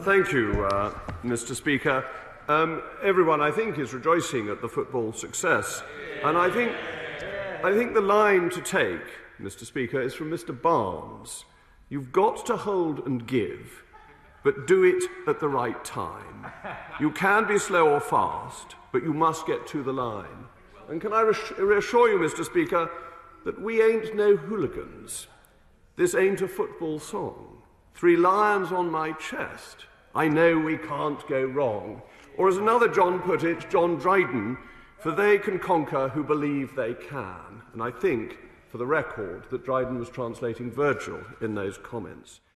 Thank you, Mr. Speaker. Everyone, I think, is rejoicing at the football success, and I think the line to take, Mr. Speaker, is from Mr. Barnes. You've got to hold and give, but do it at the right time. You can be slow or fast, but you must get to the line. And can I reassure you, Mr. Speaker, that we ain't no hooligans. This ain't a football song. Three lions on my chest. I know we can't go wrong. Or as another John put it, John Dryden, for they can conquer who believe they can. And I think, for the record, that Dryden was translating Virgil in those comments.